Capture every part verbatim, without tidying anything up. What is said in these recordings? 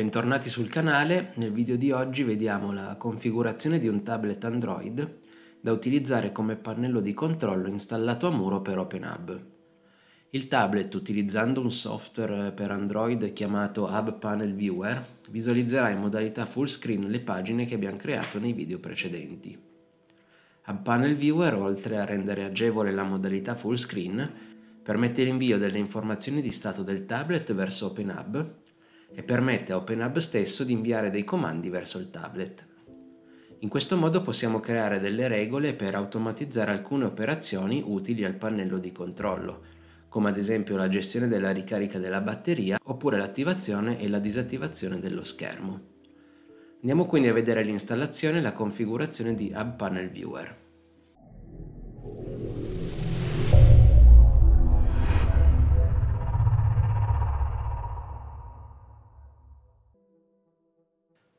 Bentornati sul canale, nel video di oggi vediamo la configurazione di un tablet Android da utilizzare come pannello di controllo installato a muro per OpenHAB. Il tablet, utilizzando un software per Android chiamato HabPanelViewer, visualizzerà in modalità full screen le pagine che abbiamo creato nei video precedenti. HabPanelViewer, oltre a rendere agevole la modalità full screen, permette l'invio delle informazioni di stato del tablet verso OpenHAB e permette a OpenHAB stesso di inviare dei comandi verso il tablet. In questo modo possiamo creare delle regole per automatizzare alcune operazioni utili al pannello di controllo, come ad esempio la gestione della ricarica della batteria oppure l'attivazione e la disattivazione dello schermo. Andiamo quindi a vedere l'installazione e la configurazione di HabPanelViewer.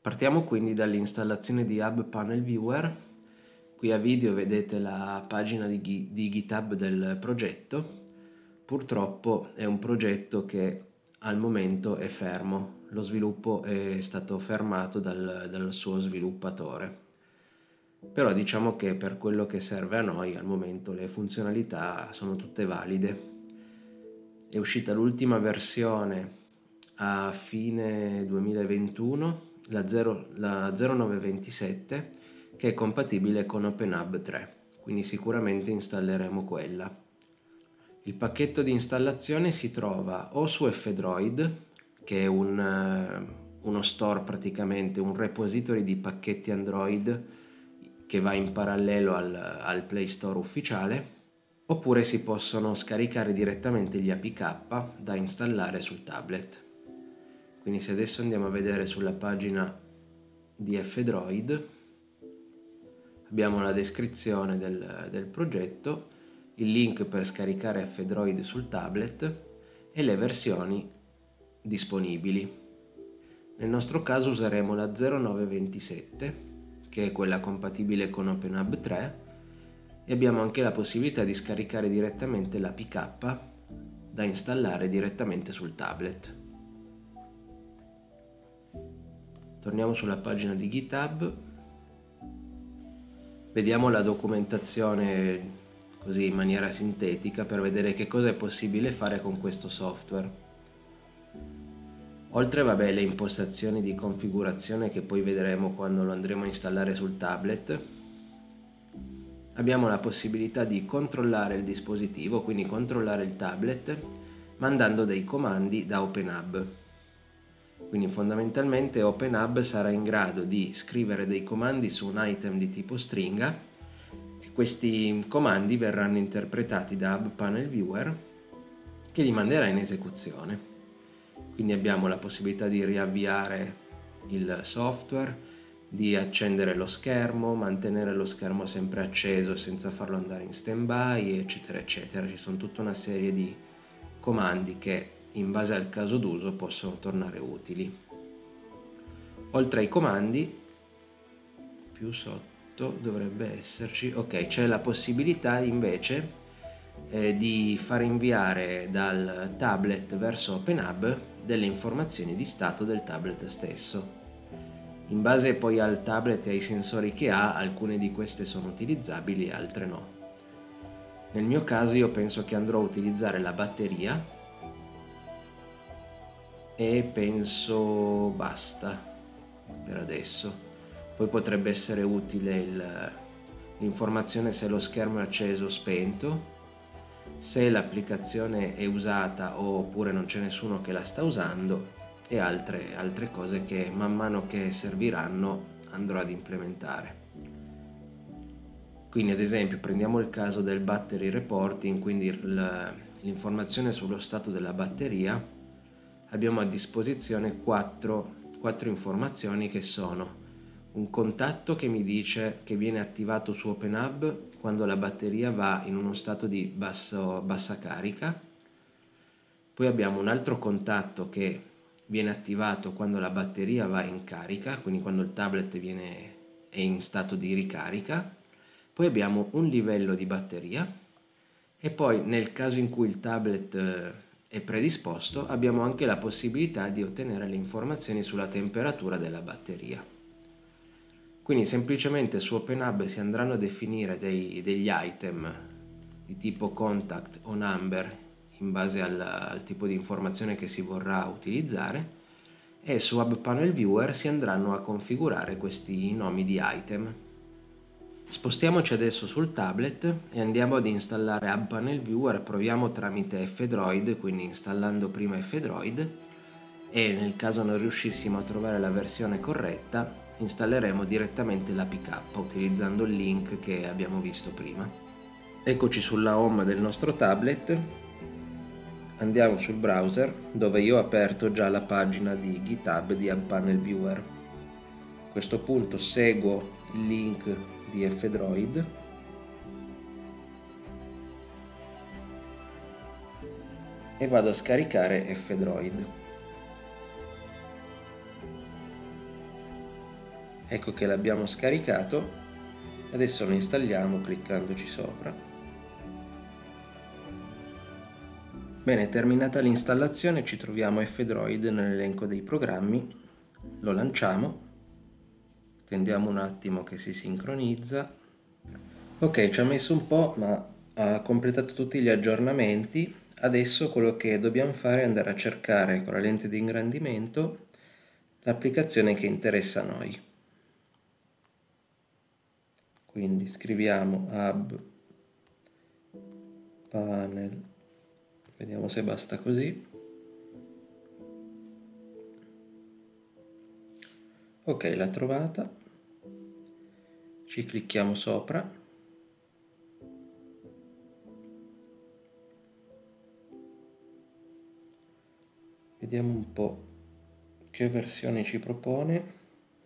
Partiamo quindi dall'installazione di HabPanelViewer. Qui a video vedete la pagina di, di GitHub del progetto. Purtroppo è un progetto che al momento è fermo, lo sviluppo è stato fermato dal, dal suo sviluppatore, però diciamo che per quello che serve a noi al momento le funzionalità sono tutte valide. È uscita l'ultima versione a fine duemilaventuno, la, la zero nove ventisette, che è compatibile con OpenHAB tre, quindi sicuramente installeremo quella. Il pacchetto di installazione si trova o su F-Droid, che è un, uno store, praticamente un repository di pacchetti Android che va in parallelo al, al Play Store ufficiale, oppure si possono scaricare direttamente gli A P K da installare sul tablet. Quindi se adesso andiamo a vedere sulla pagina di F-Droid, abbiamo la descrizione del, del progetto, il link per scaricare F-Droid sul tablet e le versioni disponibili. Nel nostro caso useremo la zero nove ventisette, che è quella compatibile con OpenHAB tre, e abbiamo anche la possibilità di scaricare direttamente l'A P K da installare direttamente sul tablet. Torniamo sulla pagina di GitHub, vediamo la documentazione così in maniera sintetica per vedere che cosa è possibile fare con questo software. Oltre vabbè, le impostazioni di configurazione che poi vedremo quando lo andremo a installare sul tablet, abbiamo la possibilità di controllare il dispositivo, quindi controllare il tablet mandando dei comandi da OpenHAB. Quindi fondamentalmente OpenHAB sarà in grado di scrivere dei comandi su un item di tipo stringa. Questi comandi verranno interpretati da HabPanelViewer, che li manderà in esecuzione. Quindi abbiamo la possibilità di riavviare il software, di accendere lo schermo, mantenere lo schermo sempre acceso senza farlo andare in stand-by, eccetera eccetera. Ci sono tutta una serie di comandi che in base al caso d'uso possono tornare utili. Oltre ai comandi, più sotto dovrebbe esserci, ok, c'è la possibilità invece eh, di far inviare dal tablet verso OpenHAB delle informazioni di stato del tablet stesso. In base poi al tablet e ai sensori che ha, alcune di queste sono utilizzabili e altre no. Nel mio caso io penso che andrò a utilizzare la batteria e penso basta per adesso. Poi potrebbe essere utile l'informazione se lo schermo è acceso o spento, se l'applicazione è usata oppure non c'è nessuno che la sta usando, e altre, altre cose che man mano che serviranno andrò ad implementare. Quindi ad esempio prendiamo il caso del battery reporting, quindi l'informazione sullo stato della batteria. Abbiamo a disposizione quattro, quattro informazioni che sono: un contatto che mi dice che viene attivato su OpenHAB quando la batteria va in uno stato di basso, bassa carica, poi abbiamo un altro contatto che viene attivato quando la batteria va in carica, quindi quando il tablet viene, è in stato di ricarica, poi abbiamo un livello di batteria e poi nel caso in cui il tablet e predisposto, abbiamo anche la possibilità di ottenere le informazioni sulla temperatura della batteria. Quindi semplicemente su OpenHAB si andranno a definire dei, degli item di tipo contact o number in base al, al tipo di informazione che si vorrà utilizzare, e su HabPanelViewer si andranno a configurare questi nomi di item. Spostiamoci adesso sul tablet e andiamo ad installare HabPanelViewer. Proviamo tramite F-Droid, quindi installando prima F-Droid, e nel caso non riuscissimo a trovare la versione corretta installeremo direttamente l'A P K utilizzando il link che abbiamo visto prima. Eccoci sulla home del nostro tablet. Andiamo sul browser, dove io ho aperto già la pagina di GitHub di HabPanelViewer. A questo punto seguo il link di F-Droid e vado a scaricare F-Droid. Ecco che l'abbiamo scaricato, adesso lo installiamo cliccandoci sopra. Bene, terminata l'installazione ci troviamo F-Droid nell'elenco dei programmi, lo lanciamo, attendiamo un attimo che si sincronizza. Ok, ci ha messo un po', ma ha completato tutti gli aggiornamenti. Adesso quello che dobbiamo fare è andare a cercare con la lente di ingrandimento l'applicazione che interessa a noi. Quindi scriviamo HabPanel. Vediamo se basta così. Ok, l'ha trovata. Ci clicchiamo sopra. Vediamo un po' che versione ci propone.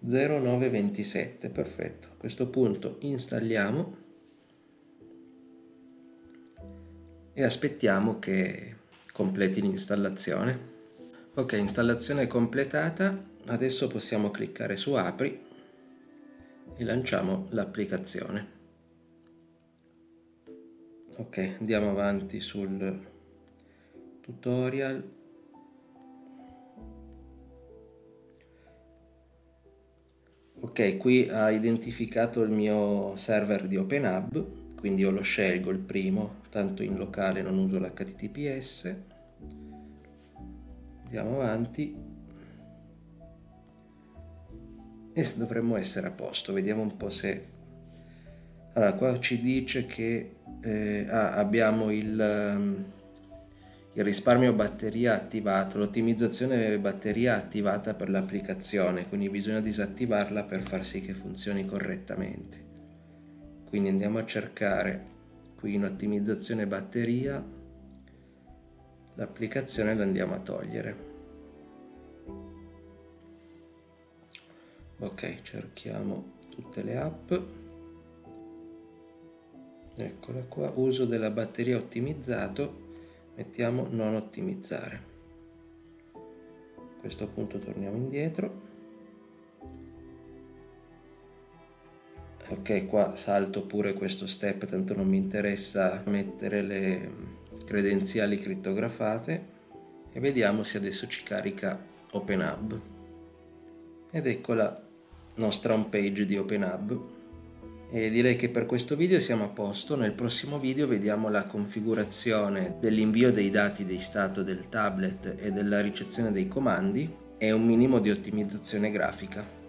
zero nove ventisette, perfetto. A questo punto installiamo e aspettiamo che completi l'installazione. Ok, installazione completata, adesso possiamo cliccare su apri e lanciamo l'applicazione. Ok, andiamo avanti sul tutorial. Ok, qui ha identificato il mio server di OpenHAB, quindi io lo scelgo il primo, tanto in locale non uso l'H T T P S. Andiamo avanti e dovremmo essere a posto. Vediamo un po' se... Allora, qua ci dice che eh, ah, abbiamo il, il risparmio batteria attivato, l'ottimizzazione batteria attivata per l'applicazione, quindi bisogna disattivarla per far sì che funzioni correttamente. Quindi andiamo a cercare qui in ottimizzazione batteria, l'applicazione la andiamo a togliere. Ok, cerchiamo tutte le app, eccola qua, uso della batteria ottimizzato, mettiamo non ottimizzare. A questo punto torniamo indietro. Ok, qua salto pure questo step, tanto non mi interessa mettere le credenziali crittografate, e vediamo se adesso ci carica OpenHAB. Ed ecco la nostra home page di OpenHAB. E direi che per questo video siamo a posto. Nel prossimo video vediamo la configurazione dell'invio dei dati di stato del tablet e della ricezione dei comandi e un minimo di ottimizzazione grafica.